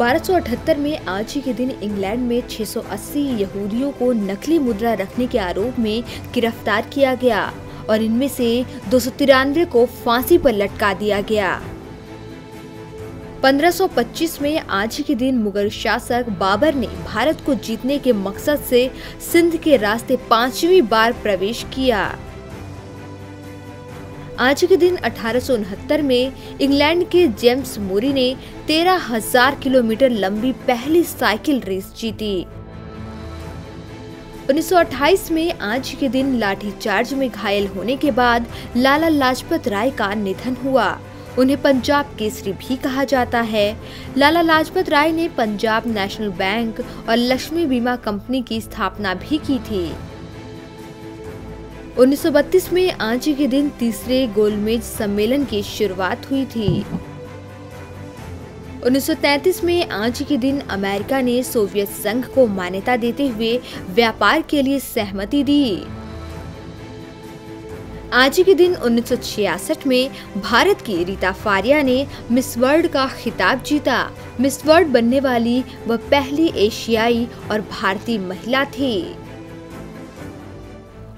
1278 में आज ही के दिन इंग्लैंड में 680 यहूदियों को नकली मुद्रा रखने के आरोप में गिरफ्तार किया गया और इनमें से 293 को फांसी पर लटका दिया गया। 1525 में आज ही के दिन मुगल शासक बाबर ने भारत को जीतने के मकसद से सिंध के रास्ते 5वीं बार प्रवेश किया। आज के दिन 1869 में इंग्लैंड के जेम्स मोरी ने 13,000 किलोमीटर लंबी पहली साइकिल रेस जीती। 1928 में आज के दिन लाठीचार्ज में घायल होने के बाद लाला लाजपत राय का निधन हुआ। उन्हें पंजाब केसरी भी कहा जाता है। लाला लाजपत राय ने पंजाब नेशनल बैंक और लक्ष्मी बीमा कंपनी की स्थापना भी की थी। 1932 में आज के दिन तीसरे गोलमेज सम्मेलन की शुरुआत हुई थी। 1933 में आज के दिन अमेरिका ने सोवियत संघ को मान्यता देते हुए व्यापार के लिए सहमति दी। आज के दिन 1966 में भारत की रीता फारिया ने मिस वर्ल्ड का खिताब जीता। मिस वर्ल्ड बनने वाली वह पहली एशियाई और भारतीय महिला थी।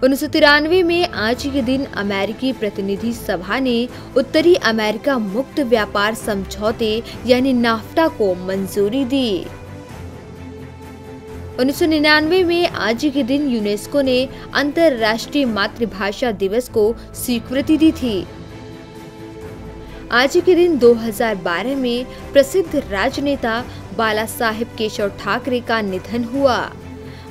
1993 में आज के दिन अमेरिकी प्रतिनिधि सभा ने उत्तरी अमेरिका मुक्त व्यापार समझौते यानी नाफ्टा को मंजूरी दी। 1999 में आज के दिन यूनेस्को ने अंतर्राष्ट्रीय मातृभाषा दिवस को स्वीकृति दी थी। आज के दिन 2012 में प्रसिद्ध राजनेता बाला साहेब केशव ठाकरे का निधन हुआ।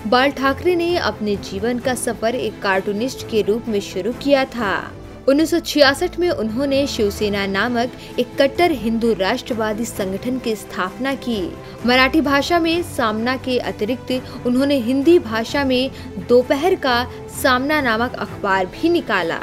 बाल ठाकरे ने अपने जीवन का सफर एक कार्टूनिस्ट के रूप में शुरू किया था। 1966 में उन्होंने शिवसेना नामक एक कट्टर हिंदू राष्ट्रवादी संगठन की स्थापना की। मराठी भाषा में सामना के अतिरिक्त उन्होंने हिंदी भाषा में दोपहर का सामना नामक अखबार भी निकाला।